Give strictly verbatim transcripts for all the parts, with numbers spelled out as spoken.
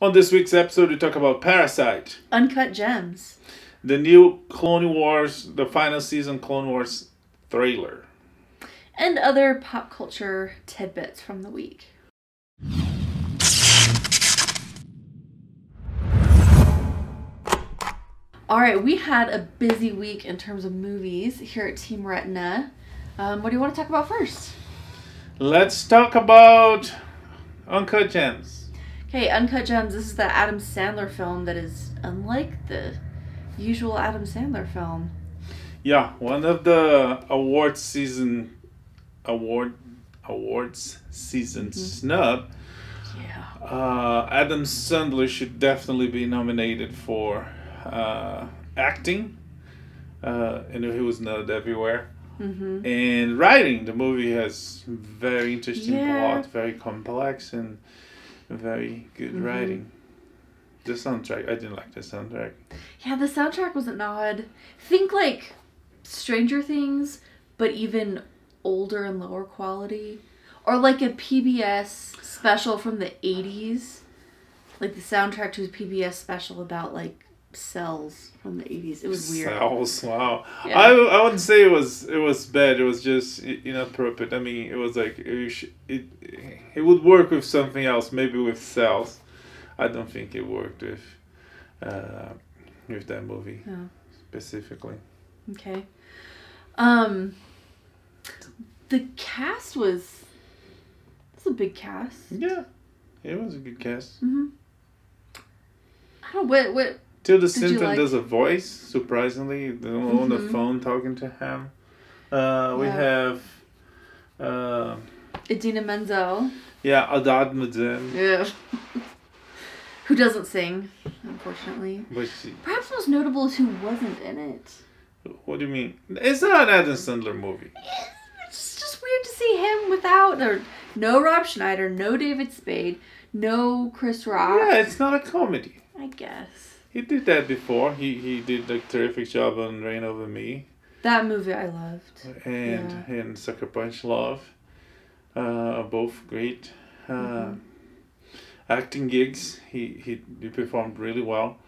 On this week's episode, we talk about Parasite, Uncut Gems, the new Clone Wars, the final season Clone Wars trailer, and other pop culture tidbits from the week. All right, we had a busy week in terms of movies here at Team Retina. Um, what do you want to talk about first? Let's talk about Uncut Gems. Okay, Uncut Gems. This is the Adam Sandler film that is unlike the usual Adam Sandler film. Yeah, one of the award season award awards season mm-hmm. snub. Yeah. Uh, Adam Sandler should definitely be nominated for uh acting, uh and he was noted everywhere, mm-hmm. and writing. The movie has very interesting yeah. plot, very complex and very good mm-hmm. writing. The soundtrack, I didn't like the soundtrack. Yeah, the soundtrack was a nod, think like Stranger Things, but even older and lower quality, or like a P B S special from the eighties, like the soundtrack to a P B S special about like cells from the eighties. It was weird. Cells, wow. Yeah. I, I wouldn't say it was it was bad. It was just inappropriate. I mean, it was like it should, it it would work with something else, maybe with cells. I don't think it worked with uh, with that movie oh. specifically. Okay. Um, the cast was it's a big cast. Yeah, it was a good cast. Mm-hmm. I don't know what what. Tilda Swinton like... does a voice, surprisingly, mm-hmm. on the phone talking to him. Uh, we yeah. have... Uh, Idina Menzel. Yeah, Adad Madden. Yeah. Who doesn't sing, unfortunately. But she... Perhaps most notable is who wasn't in it. What do you mean? It's not an Adam Sandler movie. It's just weird to see him without... Or, no Rob Schneider, no David Spade, no Chris Rock. Yeah, it's not a comedy. I guess. He did that before. He he did a terrific job on Rain Man. That movie I loved. And yeah. and Sucker Punch Love. Uh, both great uh, mm-hmm. acting gigs. He, he he performed really well.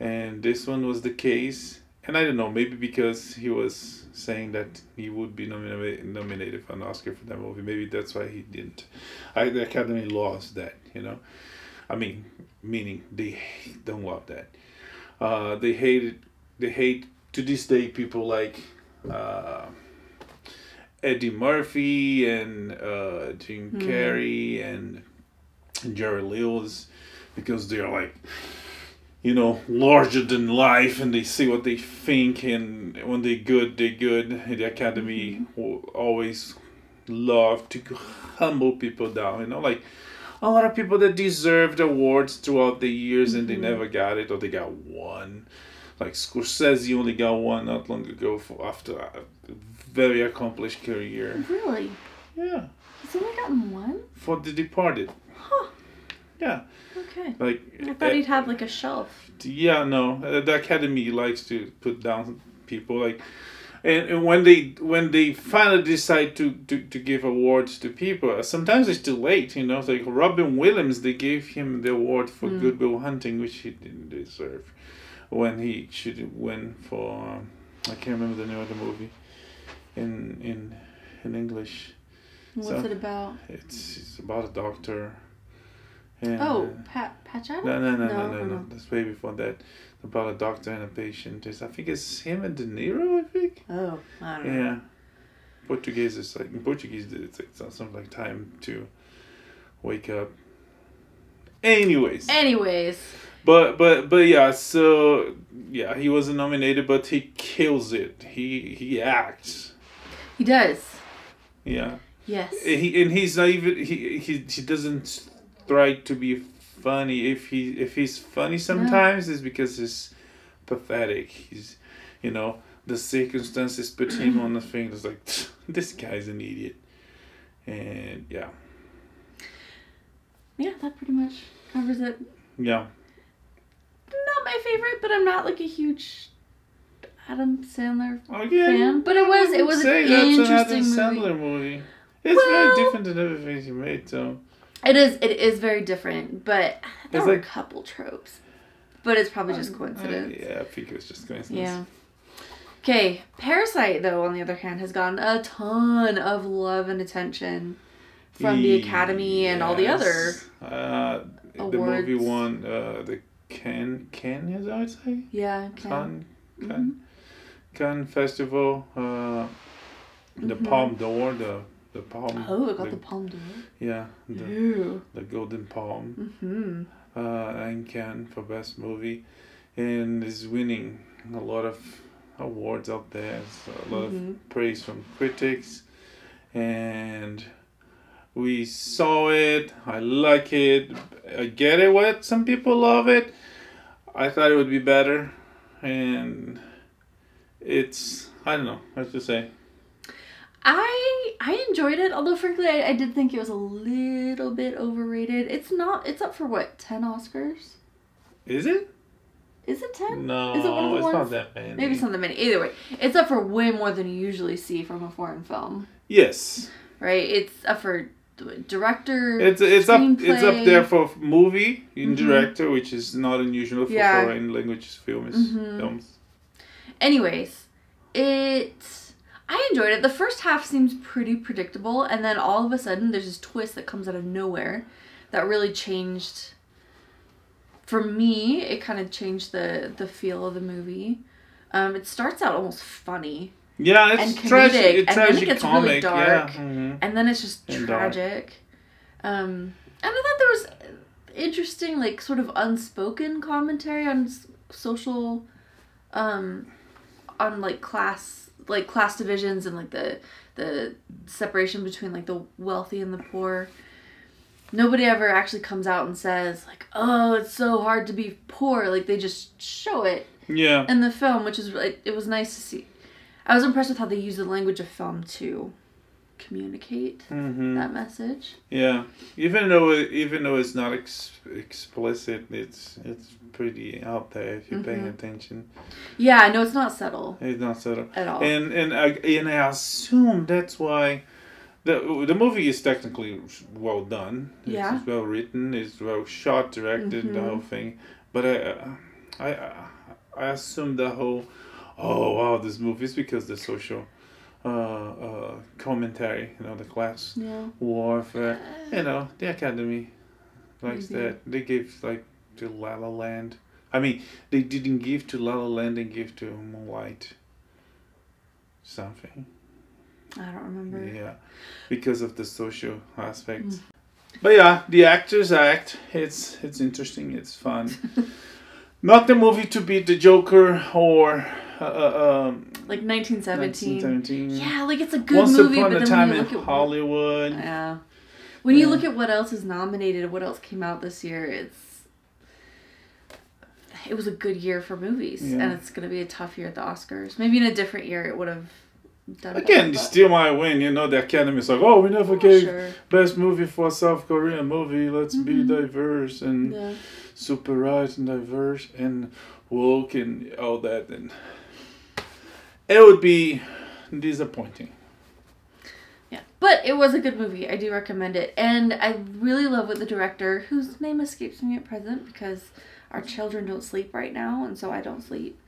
And this one was the case. And I don't know, maybe because he was saying that he would be nomina nominated for an Oscar for that movie. Maybe that's why he didn't. I, the Academy lost that, you know. I mean, meaning they don't love that. Uh, they hated, they hate to this day people like uh, Eddie Murphy and uh, Jim mm-hmm. Carrey and Jerry Lewis, because they're like, you know, larger than life, and they say what they think, and when they're good, they're good. And the Academy mm-hmm. always love to humble people down, you know, like. A lot of people that deserved awards throughout the years and they never got it, or they got one. Like Scorsese only got one not long ago for after a very accomplished career. Really? Yeah. He's only gotten one? For The Departed. Huh. Yeah. Okay. Like I thought uh, he'd have like a shelf. Yeah, no. Uh, the Academy likes to put down people like. And, and when they when they finally decide to, to, to give awards to people, sometimes it's too late, you know. It's like Robin Williams, they gave him the award for mm. Good Will Hunting, which he didn't deserve, when he should win for um, I can't remember the name of the movie, in in in English. What's so, it about? It's it's about a doctor. And, oh, uh, Pat Patchett? No, no, no, no, no, no. no. That's way before that. About a doctor and a patient. It's, I think it's him and De Niro, I think. Oh, I don't yeah. know. Yeah. Portuguese is like, in Portuguese, it's like something like time to wake up. Anyways. Anyways. But, but, but yeah, so, yeah, he wasn't nominated, but he kills it. He, he acts. He does. Yeah. Yes. He, and he's not even, he, he, he doesn't try to be funny. If he if he's funny sometimes, no. it's because he's pathetic. He's, you know, the circumstances put him on the thing. It's like, this guy's an idiot. And yeah. Yeah, that pretty much covers it. Yeah. Not my favorite, but I'm not like a huge Adam Sandler okay. fan. But it was it was an interesting an Adam movie. Sandler movie. It's well, very different than everything he made, so. It is. It is very different, but there it's were like, a couple tropes. But it's probably just coincidence. I, yeah, I think it was just coincidence. Yeah. Okay, Parasite, though, on the other hand, has gotten a ton of love and attention from the Academy yes. and all the other uh, awards. The movie won uh, the Cannes, Cannes, as I would say? Yeah, Cannes. Cannes, Cannes, mm-hmm. Cannes Festival. Uh, the mm-hmm. Palme d'Or, the... The palm, oh, it got the, the palm d'or. Yeah, the, Ew. the Golden Palm. Mm-hmm. Uh, and Cannes for best movie, and is winning a lot of awards out there. So a lot mm-hmm. of praise from critics, and we saw it. I like it. I get it. What some people love it. I thought it would be better, and it's I don't know what to say. I I enjoyed it, although frankly I, I did think it was a little bit overrated. It's not. It's up for what, ten Oscars? Is it? Is it ten? No, is it one of the it's ones? Not that many. Maybe it's not that many. Either way, it's up for way more than you usually see from a foreign film. Yes. Right. It's up for director. It's it's up play. It's up there for movie in mm-hmm. director, which is not unusual for yeah. foreign language films. Mm-hmm. Films. Anyways, it. I enjoyed it. The first half seems pretty predictable, and then all of a sudden there's this twist that comes out of nowhere that really changed. For me, it kind of changed the, the feel of the movie. Um, it starts out almost funny. Yeah, it's and comedic, tragic. It's and then it gets comic, really dark. Yeah. Mm-hmm. And then it's just and tragic. Um, and I thought there was interesting, like, sort of unspoken commentary on social, um, on, like, class... like class divisions and like the the separation between like the wealthy and the poor. Nobody ever actually comes out and says like, oh, it's so hard to be poor. Like they just show it yeah. in the film, which is it, it was nice to see. I was impressed with how they use the language of film to communicate mm-hmm. that message. Yeah, even though even though it's not ex- explicit, it's it's pretty out there if you're mm-hmm. paying attention. Yeah, no, it's not subtle. It's not subtle at all. And and I, and I assume that's why the the movie is technically well done. It's yeah. well written. It's well shot, directed, mm-hmm. the whole thing. But I I I assume the whole oh wow this movie is because the social. Uh, uh, commentary, you know, the class yeah. warfare, you know, the Academy likes Maybe. that. They gave, like, to La La Land. I mean, they didn't give to La La Land, they gave to Moonlight something. I don't remember. Yeah, because of the social aspects. Mm. But yeah, the actors act. It's, it's interesting, it's fun. Not the movie to beat the Joker or... Uh, um, like nineteen seventeen. nineteen seventeen. Yeah, like it's a good Once movie. Once upon a time in Hollywood. What, yeah. When yeah. you look at what else is nominated, what else came out this year, it's it was a good year for movies, yeah. and it's gonna be a tough year at the Oscars. Maybe in a different year it would have done. Again, you still might win. You know, the Academy's like, oh, we never oh, gave sure. best movie for a South Korean movie. Let's mm-hmm. be diverse and yeah. super right and diverse and woke and all that and. It would be disappointing. Yeah, but it was a good movie. I do recommend it. And I really love what the director, whose name escapes me at present because our children don't sleep right now, and so I don't sleep.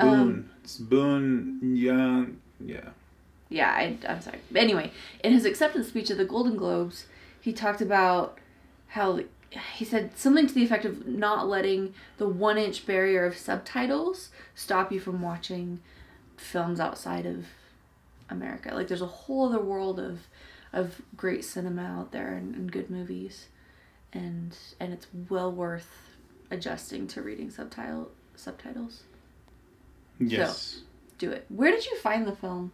Boon. Um, it's Boon Young. Yeah. Yeah, I, I'm sorry. But anyway, in his acceptance speech at the Golden Globes, he talked about how he said something to the effect of not letting the one-inch barrier of subtitles stop you from watching films outside of America. Like there's a whole other world of of great cinema out there and, and good movies, and and it's well worth adjusting to reading subtitle subtitles. Yes, so, do it. Where did you find the film?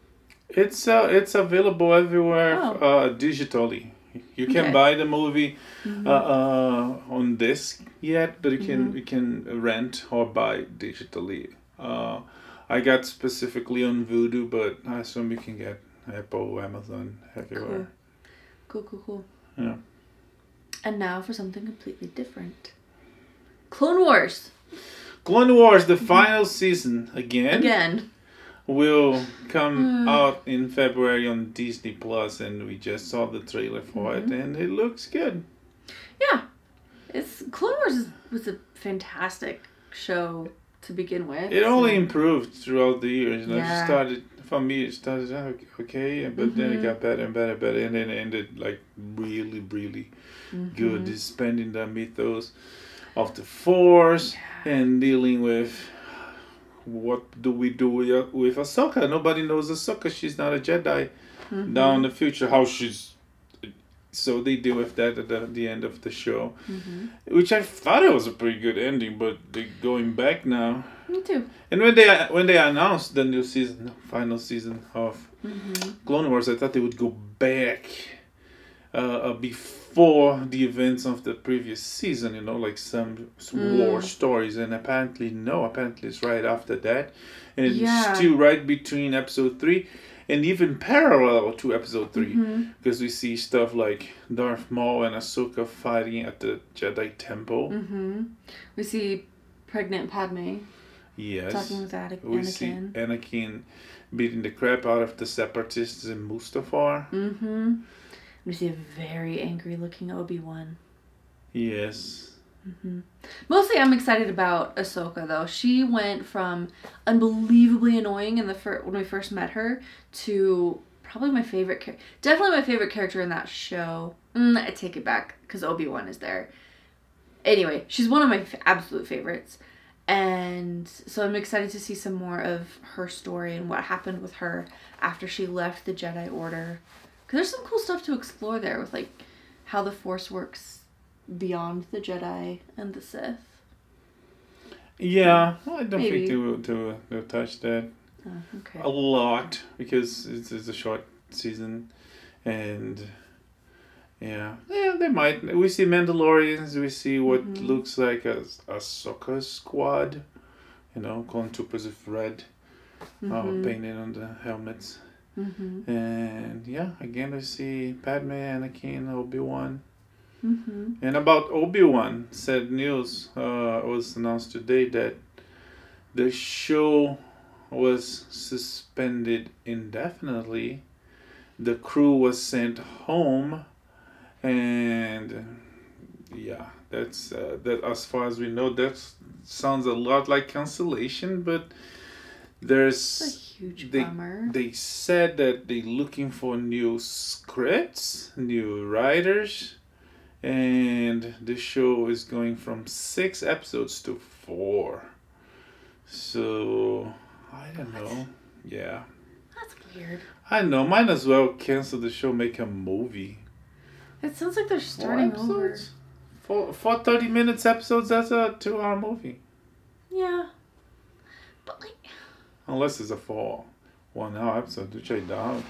It's uh it's available everywhere oh. uh digitally. You can okay. buy the movie mm-hmm. uh, uh on disc yet, but you can mm-hmm. you can rent or buy digitally. Uh, I got specifically on Vudu, but I assume you can get Apple, Amazon, everywhere. Cool, cool, cool, cool. Yeah. And now for something completely different. Clone Wars. Clone Wars, the final season, again. Again. Will come out in February on Disney Plus, and we just saw the trailer for mm-hmm. it, and it looks good. Yeah. It's, Clone Wars is, was a fantastic show to begin with. It only and, improved throughout the years. You know, yeah. It started, for me, it started out okay, but mm-hmm. then it got better and better and better, and then it ended like really, really mm-hmm. good. Expanding the mythos of the Force yeah. and dealing with... What do we do with Ahsoka? Nobody knows Ahsoka. She's not a Jedi. Mm-hmm. Now in the future, how she's... So they deal with that at the, the end of the show. Mm-hmm. Which I thought it was a pretty good ending, but they're going back now. Me too. And when they when they announced the new season, final season of mm-hmm. Clone Wars, I thought they would go back uh, before the events of the previous season, you know, like some, some mm. war stories. And apparently, no, apparently it's right after that. And it's yeah. still right between episode three. And even parallel to episode three, because mm-hmm. we see stuff like Darth Maul and Ahsoka fighting at the Jedi Temple. Mm-hmm. We see pregnant Padme. Yes. Talking with Anakin. We see Anakin beating the crap out of the Separatists in Mustafar. Mm-hmm. We see a very angry looking Obi-Wan. Yes. Mm-hmm. Mostly I'm excited about Ahsoka though. She went from unbelievably annoying in the fir- when we first met her to probably my favorite character. Definitely my favorite character in that show. Mm, I take it back because Obi-Wan is there. Anyway, she's one of my f- absolute favorites. And so I'm excited to see some more of her story and what happened with her after she left the Jedi Order. Because there's some cool stuff to explore there with like how the Force works beyond the Jedi and the Sith. Yeah, I don't Maybe. think they will, they will, they will touch that uh, okay. a lot because it's, it's a short season, and yeah, yeah, they might. We see Mandalorians. We see what mm-hmm. looks like a a soccer squad, you know, clone troopers with red mm-hmm. uh, painted on the helmets, mm-hmm. and yeah, again we see Padme, Anakin, Obi-Wan. Mm-hmm. And about Obi-Wan, sad news uh, was announced today that the show was suspended indefinitely. The crew was sent home, and yeah, that's uh, that. As far as we know, that sounds a lot like cancellation, but there's that's a huge they, bummer. They said that they're looking for new scripts, new writers. And the show is going from six episodes to four. So, I don't what? know. Yeah. That's weird. I know. Might as well cancel the show, make a movie. It sounds like they're starting four episodes? over. Four, four thirty minutes episodes, that's a two-hour movie. Yeah. But like... Unless it's a four, one-hour episode, which I doubt.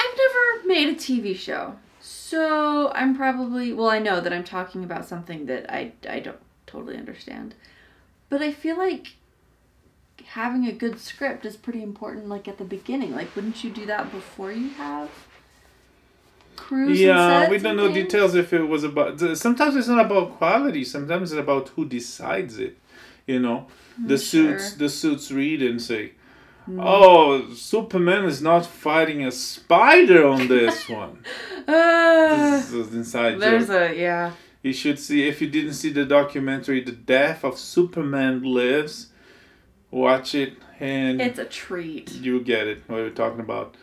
I've never made a T V show. So I'm probably, well, I know that I'm talking about something that I, I don't totally understand. But I feel like having a good script is pretty important, like, at the beginning. Like, wouldn't you do that before you have crews yeah, and sets? Yeah, we don't know things? Details if it was about, sometimes it's not about quality. Sometimes it's about who decides it, you know. I'm the sure. suits, the suits read and say, Mm. oh, Superman is not fighting a spider on this one. uh, this is inside there's joke. a, yeah. You should see, if you didn't see the documentary, The Death of Superman Lives, watch it and... It's a treat. You get it, what we're talking about.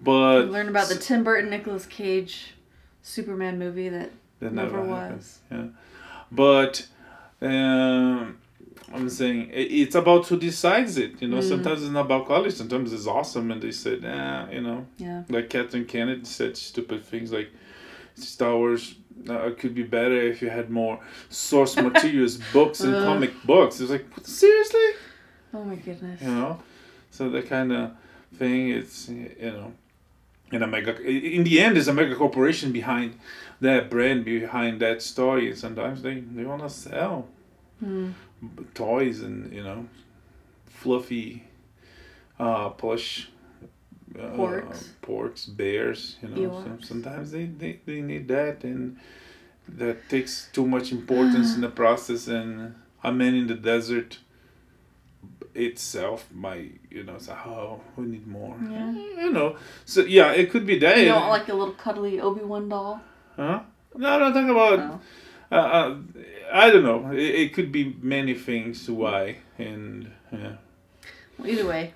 But... Learn about the Tim Burton, Nicolas Cage Superman movie that, that never, never was. Yeah. But... Um, I'm saying it's about who decides it, you know. Mm. Sometimes it's not about quality. Sometimes it's awesome, and they said, "Ah, you know." Yeah. Like Catherine Kennedy said, stupid things like, "Star Wars uh, could be better if you had more source materials, books and Ugh. comic books." It's like, seriously? Oh my goodness. You know, so that kind of thing. It's you know, and a mega. In the end, there's a mega corporation behind that brand, behind that story, and sometimes they they want to sell. Mm. Toys and, you know, fluffy uh, plush uh, porks. porks, bears, you know. Some, sometimes they, they, they need that, and that takes too much importance in the process. And A Man in the Desert itself might, you know, it's like, oh, we need more. Yeah. You know, so yeah, it could be that. You don't like a little cuddly Obi-Wan doll? Huh? No, I'm not talking about... No. Uh, uh, I don't know. It, it could be many things why, and yeah. Well, either way,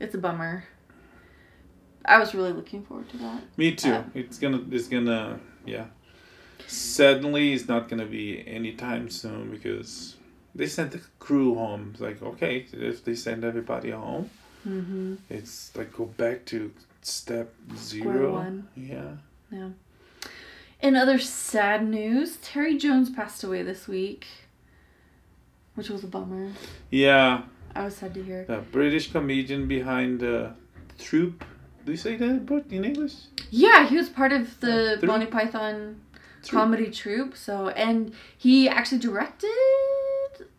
it's a bummer. I was really looking forward to that. Me too. Uh, it's gonna. It's gonna. Yeah. Suddenly, it's not gonna be anytime soon because they sent the crew home. It's like, okay, if they send everybody home, mm-hmm. it's like go back to step zero. Square one. Yeah. Yeah. In other sad news, Terry Jones passed away this week, which was a bummer. Yeah. I was sad to hear. The British comedian behind the uh, troupe. Do you say that in English? Yeah, he was part of the uh, Monty Python troupe. Comedy troupe. So, and he actually directed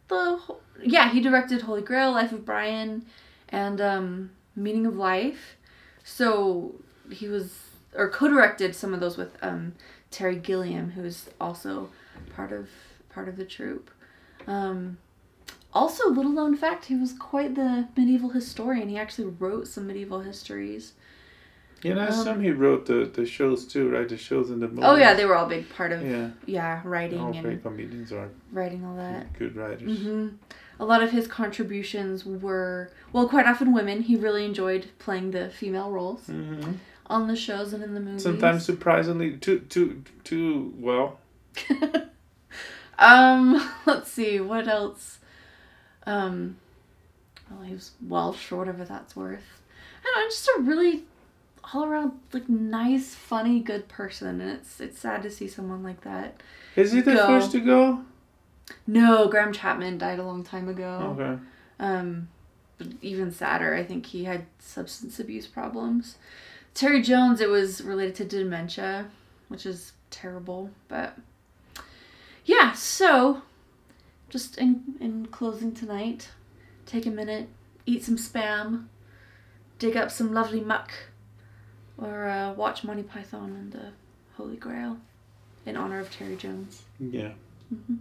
the. Whole, yeah, he directed Holy Grail, Life of Brian, and um, Meaning of Life. So he was. Or co-directed some of those with um, Terry Gilliam, who's also part of part of the troupe. Um, also, little known fact, he was quite the medieval historian. He actually wrote some medieval histories. You know, um, some he wrote the the shows too, right? The shows in the movies. Oh yeah, they were all big part of yeah, yeah writing all and great comedians are writing all that. Good writers. Mm-hmm. A lot of his contributions were well, quite often women. He really enjoyed playing the female roles. Mm-hmm. On the shows and in the movies. Sometimes surprisingly too too too well. um, let's see, what else? Um well he was Welsh or whatever that's worth. I don't know, just a really all around like nice, funny, good person, and it's it's sad to see someone like that. Is he the go. first to go? No, Graham Chapman died a long time ago. Okay. Um but even sadder, I think he had substance abuse problems. Terry Jones, it was related to dementia, which is terrible, but yeah, so just in, in closing tonight, take a minute, eat some Spam, dig up some lovely muck, or uh, watch Monty Python and the uh, Holy Grail in honor of Terry Jones. Yeah. Mm-hmm.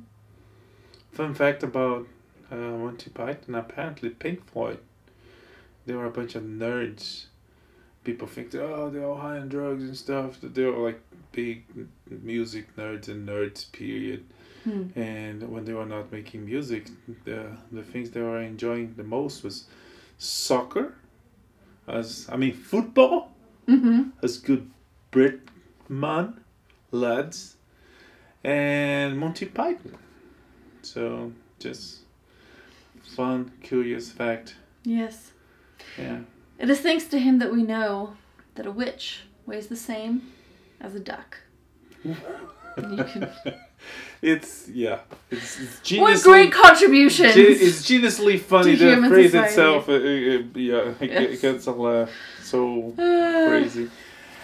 Fun fact about uh, Monty Python, apparently Pink Floyd, they were a bunch of nerds. People think that, oh, they're all high on drugs and stuff. That they're like big music nerds and nerds, period. Mm. And when they were not making music, the the things they were enjoying the most was soccer, as I mean football, mm-hmm. as good Brit man lads, and Monty Python. So just fun, curious fact. Yes. Yeah. It is thanks to him that we know that a witch weighs the same as a duck. You can... It's, yeah. It's, it's geniusly, what great contributions! Ge it's geniusly funny. The phrase society. itself, uh, uh, yeah, it, yes. it gets a laugh. So crazy.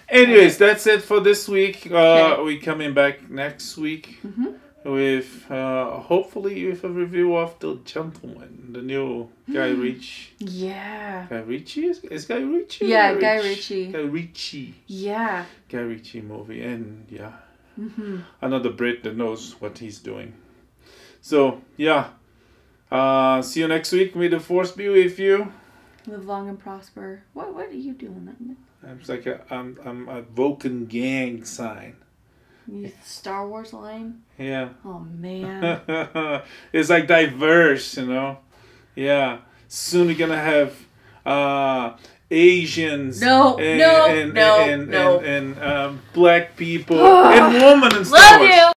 Anyways, okay. That's it for this week. Uh, okay. We're coming back next week mm-hmm. with, uh, hopefully, with a review of The Gentleman, the new Guy Ritchie. Yeah. Guy Ritchie? Is, is Guy Ritchie? Yeah, Guy Ritchie. Guy Ritchie. Yeah. Guy Ritchie movie. And, yeah. Mm-hmm. Another Brit that knows what he's doing. So, yeah. Uh, see you next week. May the force be with you. Live long and prosper. What, what are you doing that with? I'm like a, I'm, I'm a Vulcan gang sign. You Star Wars line? Yeah. Oh, man. It's like diverse, you know? Yeah. Soon we're going to have uh, Asians. No, and, no, and, no, and, no. And, and, and um, black people and women in Star Love Wars. You.